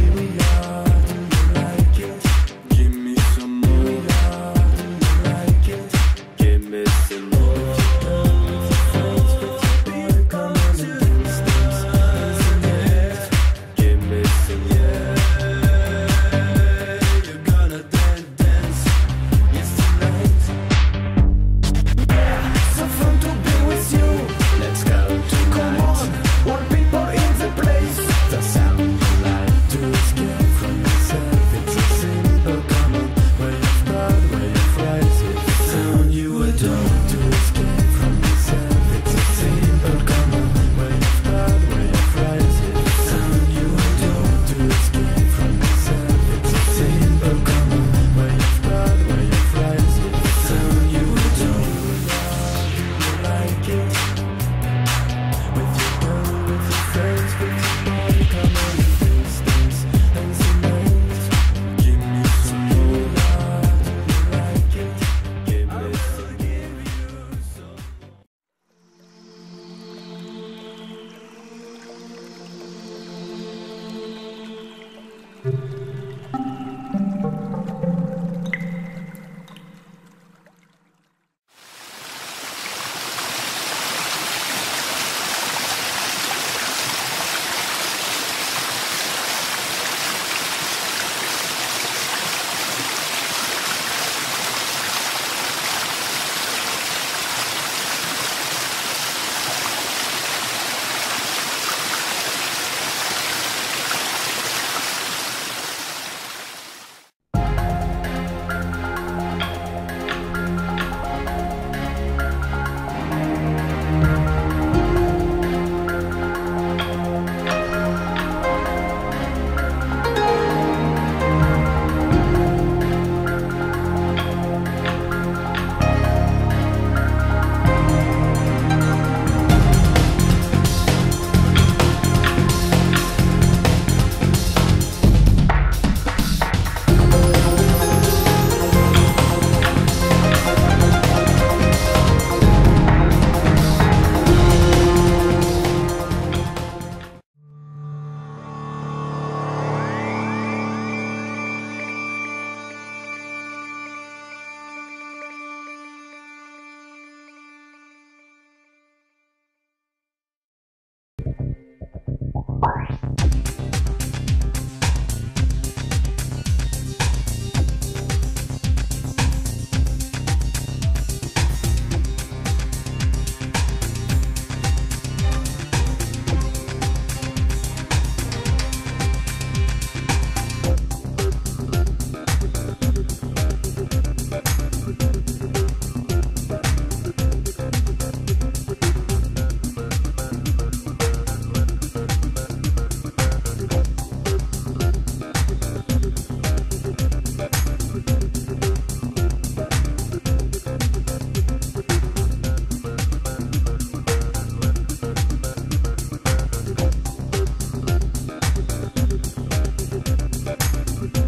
here we are.